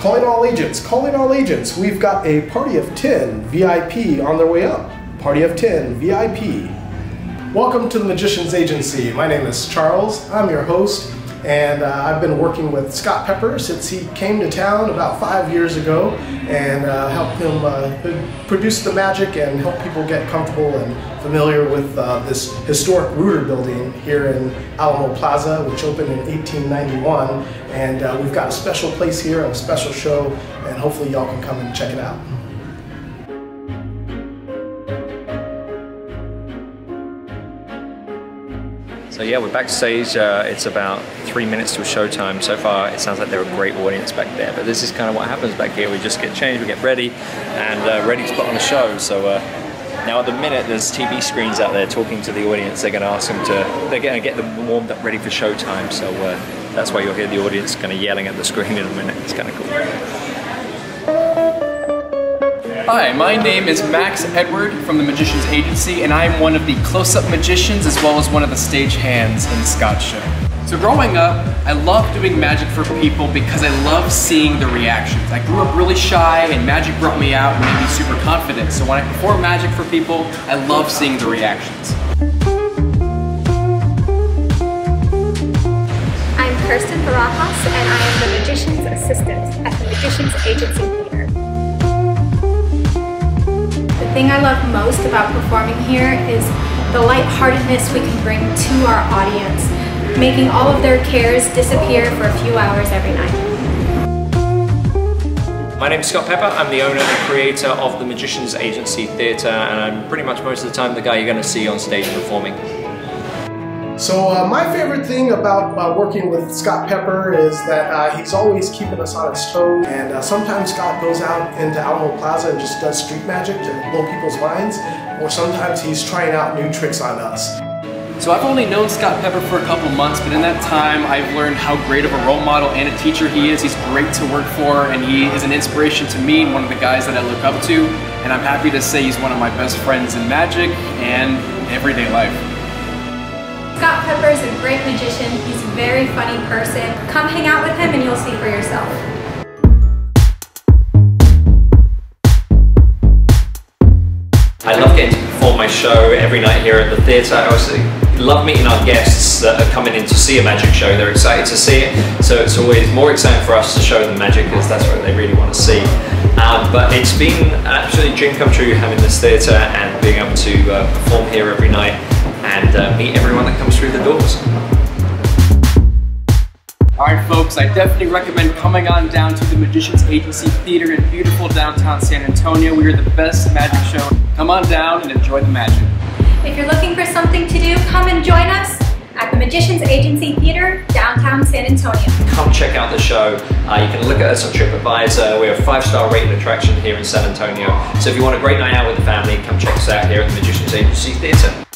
Calling all agents, calling all agents. We've got a party of 10 VIP on their way up. Party of 10 VIP. Welcome to the Magicians Agency. My name is Charles. I'm your host, and I've been working with Scott Pepper since he came to town about 5 years ago, and helped him produce the magic and help people get comfortable and familiar with this historic Reuter building here in Alamo Plaza, which opened in 1891. And we've got a special place here and a special show, and hopefully y'all can come and check it out. So yeah, we're backstage. It's about 3 minutes to showtime. So far, it sounds like they're a great audience back there. But this is kind of what happens back here. We just get changed, we get ready, and ready to put on a show. So now at the minute, there's TV screens out there talking to the audience. They're going to ask them to. They're going to get them warmed up, ready for showtime. So that's why you'll hear the audience kind of yelling at the screen in a minute. It's kind of cool. Hi, my name is Max Edward from the Magicians Agency, and I'm one of the close-up magicians as well as one of the stage hands in Scott's show. So growing up, I loved doing magic for people because I love seeing the reactions. I grew up really shy, and magic brought me out and made me super confident. So when I perform magic for people, I love seeing the reactions. I'm Kirsten Barajas, and I am the Magician's Assistant at the Magicians Agency Theatre. The thing I love most about performing here is the lightheartedness we can bring to our audience, making all of their cares disappear for a few hours every night. My name is Scott Pepper. I'm the owner and creator of the Magicians Agency Theatre, and I'm pretty much most of the time the guy you're going to see on stage performing. So my favorite thing about working with Scott Pepper is that he's always keeping us on his toes, and sometimes Scott goes out into Alamo Plaza and just does street magic to blow people's minds, or sometimes he's trying out new tricks on us. So I've only known Scott Pepper for a couple months, but in that time I've learned how great of a role model and a teacher he is. He's great to work for, and he is an inspiration to me and one of the guys that I look up to, and I'm happy to say he's one of my best friends in magic and everyday life. Scott Pepper is a great magician. He's a very funny person. Come hang out with him and you'll see for yourself. I love getting to perform my show every night here at the theatre. I also love meeting our guests that are coming in to see a magic show. They're excited to see it, so it's always more exciting for us to show them magic because that's what they really want to see. But it's been an absolute dream come true having this theatre and being able to perform here every night and meet everyone that comes through the doors. Alright folks, I definitely recommend coming on down to the Magicians Agency Theatre in beautiful downtown San Antonio. We are the best magic show. Come on down and enjoy the magic. If you're looking for something to do, come and join us at the Magicians Agency Theatre, downtown San Antonio. Come check out the show. You can look at us on TripAdvisor. We're a 5-star rated attraction here in San Antonio. So if you want a great night out with the family, come check us out here at the Magicians Agency Theatre.